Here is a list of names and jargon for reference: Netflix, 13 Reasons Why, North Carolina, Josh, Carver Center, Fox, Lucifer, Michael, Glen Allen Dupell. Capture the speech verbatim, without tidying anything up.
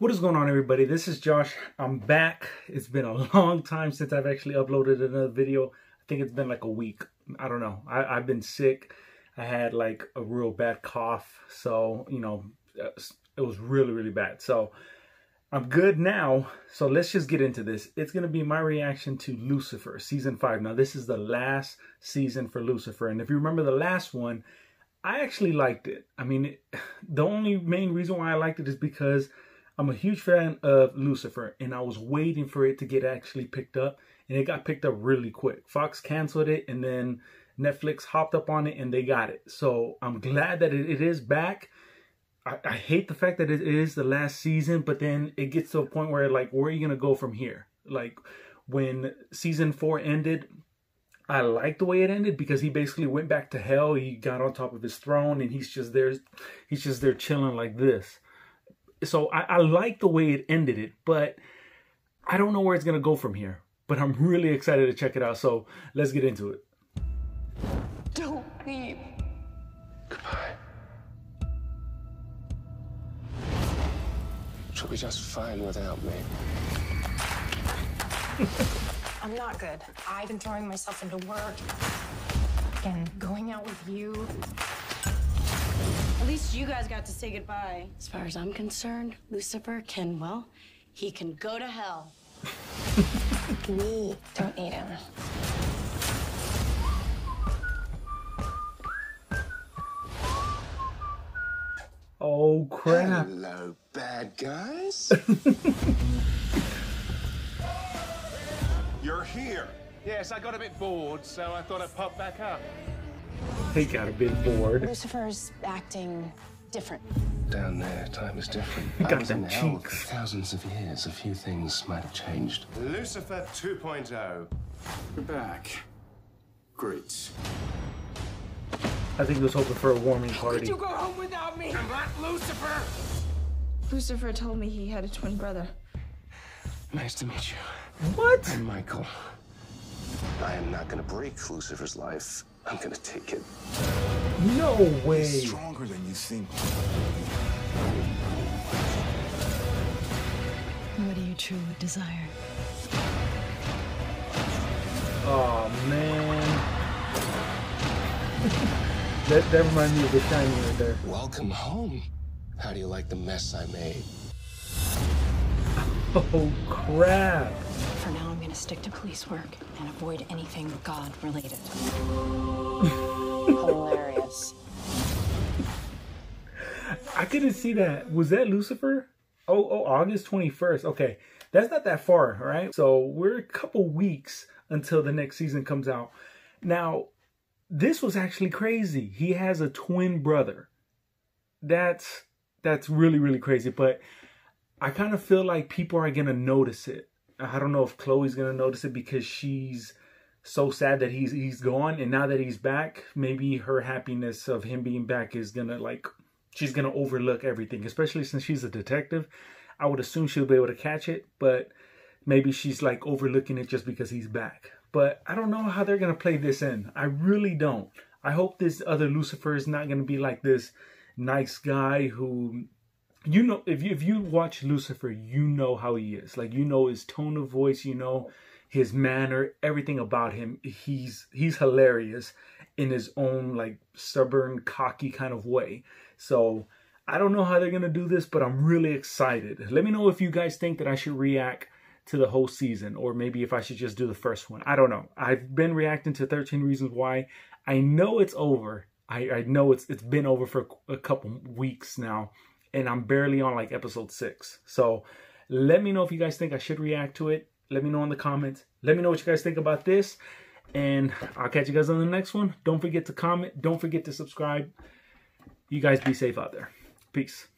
What is going on, everybody? This is Josh. I'm back. It's been a long time since I've actually uploaded another video. I think it's been like a week. I don't know. I, I've been sick. I had like a real bad cough. So, you know, it was really, really bad. So I'm good now. So let's just get into this. It's going to be my reaction to Lucifer season five. Now, this is the last season for Lucifer. And if you remember the last one, I actually liked it. I mean, it, the only main reason why I liked it is because I'm a huge fan of Lucifer, and I was waiting for it to get actually picked up, and it got picked up really quick. Fox canceled it, and then Netflix hopped up on it, and they got it. So I'm glad that it, it is back. I, I hate the fact that it is the last season, but then it gets to a point where, like, where are you going to go from here? Like, when season four ended, I liked the way it ended because he basically went back to hell. He got on top of his throne, and he's just there, he's just there chilling like this. So I, I like the way it ended it, but I don't know where it's going to go from here. But I'm really excited to check it out, so let's get into it. Don't leave. Goodbye. She'll be just fine without me. I'm not good. I've been throwing myself into work and going out with you. At least you guys got to say goodbye. As far as I'm concerned, Lucifer can, well, he can go to hell. We don't need him. Oh, crap. Hello, bad guys. You're here. Yes, I got a bit bored, so I thought I'd pop back up. He got a bit bored. Lucifer's acting different. Down there, time is different. Got them cheeks. For thousands of years, a few things might have changed. Lucifer two point oh. We're back. Great. I think he was hoping for a warming party. How could you go home without me? I'm not Lucifer! Lucifer told me he had a twin brother. Nice to meet you. What? I'm Michael. I am not going to break Lucifer's life. I'm gonna take it. No way. It's stronger than you think. What do you truly desire? Oh man. that that reminds me of the shiny right there. Welcome home. How do you like the mess I made? Oh crap. For now, I'm gonna stick to police work and avoid anything God-related. Hilarious. I couldn't see that. Was that Lucifer? Oh, oh, August twenty-first. Okay, that's not that far, right? So we're a couple weeks until the next season comes out. Now, this was actually crazy. He has a twin brother. That's that's really, really crazy. But I kind of feel like people are gonna notice it. I don't know if Chloe's going to notice it because she's so sad that he's he's gone. And now that he's back, maybe her happiness of him being back is going to, like, she's going to overlook everything. Especially since she's a detective. I would assume she'll be able to catch it. But maybe she's, like, overlooking it just because he's back. But I don't know how they're going to play this in. I really don't. I hope this other Lucifer is not going to be like this nice guy who... You know, if you if you watch Lucifer, you know how he is. Like, you know his tone of voice, you know his manner, everything about him. He's he's hilarious in his own, like, stubborn, cocky kind of way. So I don't know how they're gonna do this, but I'm really excited. Let me know if you guys think that I should react to the whole season, or maybe if I should just do the first one. I don't know. I've been reacting to thirteen Reasons Why. I know it's over. I I know it's it's been over for a couple weeks now. And I'm barely on, like, episode six. So let me know if you guys think I should react to it. Let me know in the comments. Let me know what you guys think about this. And I'll catch you guys on the next one. Don't forget to comment. Don't forget to subscribe. You guys be safe out there. Peace.